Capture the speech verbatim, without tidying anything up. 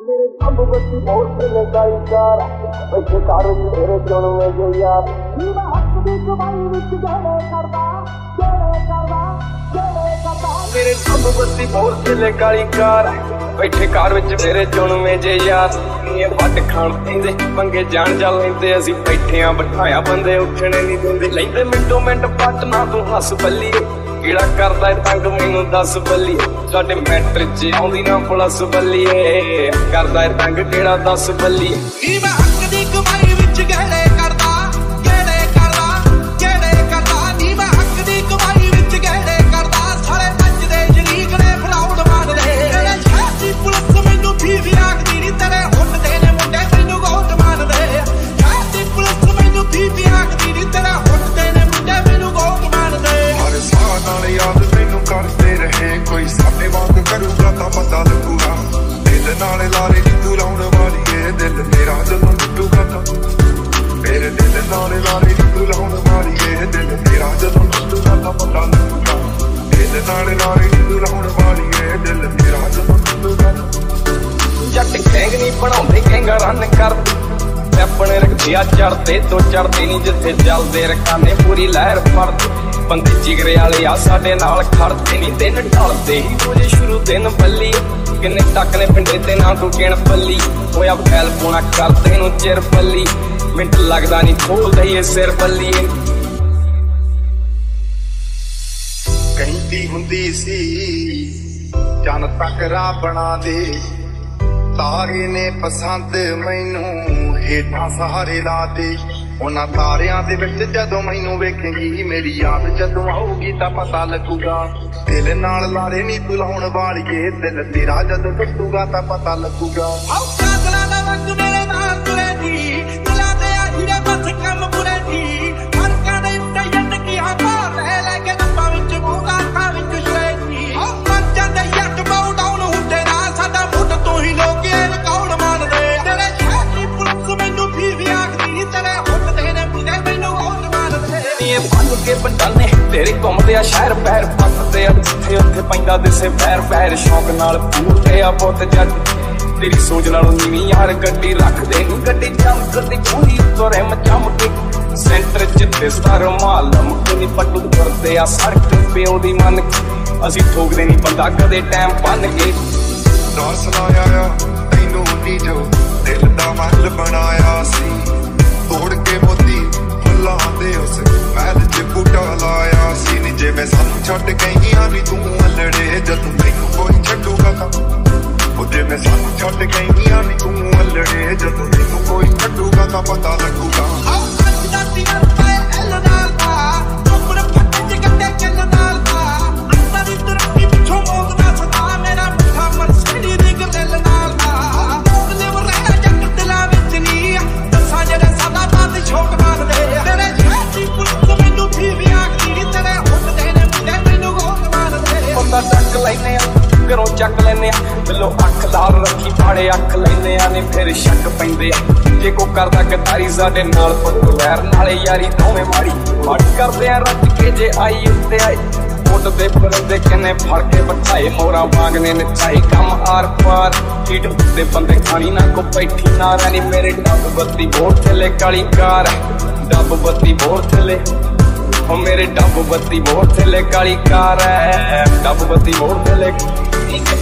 मेरे अंबुबती बहुत में काई कार वैसे कारों मेरे चोड़ में जो यार जीवा हक भी जुबाई विच जेले करदा जेले करदा जेले करदा मेरे अंबुबती बहुत में काई कार वैसे कार विच मेरे चोड़ में जे यार ये वट खान पींदे मंगे जान जा लेंदे असि बैठे आ बिठाया बंदे उठने नहीं देंदे लेंदे मिंटो मिंट पट ना तू हस बल्ली कीड़ा करदा है तंग मैनू दस बल्ली साडे मैट्रिक च आउंदी ना प्लस बल्ली करदा है तंग कीड़ा दस बल्ली की मैं हक दी कमाई विच गहड़े करदा गहड़े करदा गहड़े करदा नी मैं हक दी कमाई विच गहड़े करदा सारे नच दे जलीक ने फ्राउड मार दे तेरे छाती पुलिस मैनू फीस आखदी नी तेरे हुट दे ने मुंडे मैनू गोट मार दे छाती पुलिस मैनू फीस आखदी नी तेरे हुट दे ने मुंडे मैनू गोट मार दे हर साल नाल याद मैनू करदे रहे कोई जट गैंग नहीं बनाते गैंगा रन कर अपने रखिया चढ़ते तो चढ़ते नहीं जिथे चलते रखाने पूरी लहर फरते बंदे जिगरे वाले आ साडे नाल खड़ते नहीं दिन ढलते ही रोजे शुरू दिन बल्ली किन्ने टकने पिंडे ते ना तू गिण बल्ली होया फैल पोना करते नू चिर बल्ली मिंट लगदा नहीं खोलदे ये सिर बल्ली कहती हुंदी सी चन टकरा बना दे तारे ने पसंद मैनू हेठां सहारे ला दे उन्हां तारियां दे विच जदों मैनूं वेखेंगी मेरी याद जदों आऊगी तां पता लगूगा दिल नाल लारे नी तूं लाउण वालीए दिल तेरा जदों टुटूगा तां पता लगूगा हाउ कातला दा वक्त मेरे नाल तुरे दी तुला ते आखिरे बस कम पूरे दी फरकां दे उत्ते यट की हाथा ले लेके नब्बा विच मूगा खां विच छुए दी हाउ मर जांदे यट बाउ डाउन हुंदे ना साडा मुट तों ही लोके कौण मानदे तेरे छाती पुलिस मैनूं फीस आखदी नी तेरे के पंडाले तेरे घूमते आ शहर पैर पत्ते जिथे उत्थे पैंदा दिसे पैर पैर शौक नाल पूरते आ पुत जट तेरी सोच नालों नीवीं यार गड्डी रखदे नी गड्डी जम गड्डी पूरी तोरे मचम के सेंटर च दिसदा रुमाल लमके नी पट्टू करदे आ सड़क पिओ दी मन असी ठोकदे नी बंदा कदे टाइम बन के रस लाया तैनू नी जो दिल दा महल बनाया सी तोड़ के मोती फुल्ला दे उस महल बूटा लाया सी नी जिवें सानू छड्ड गईयां नी तू अलड़े जद तैनू कोई छड्डूगा तां ओ जिवें सानू छड्ड गईयां नी तू अलड़े जद तैनू कोई छड्डूगा तां पता लगूगा हाउ अज दा दियार पे एल नाल दा तुम न फट च गंदे चल नाल दा अंदर दी तरक्की पिछों मोंगदा सदा मेरा मुठा मर्सिडी दी गल नाल दा मोगले वरना जट दिलां विच नी दसां जेड़ा सादा बात छोक मार दे तेरे छाती पुलिस घरों चक लेने दिलों अख लाल रखी फाड़े अख लेने आने फिर शक पैंदे जे को करदा गदारी साडे नाल पत्तू लहर नाले यारी दोवें माड़ी हट करदे आ रज के जे आई उत्ते आए मोट दे परदे किने फड़ के बठाए मोरा वांगने ने चाई कम आर पार हीट उत्ते बंदे खानी ना को बैठी ना रानी मेरे डब बत्ती बोर थले काली कार डब बत्ती बोर थले ओ मेरे डब बत्ती बोर थले काली कार है डब बत्ती बोर थले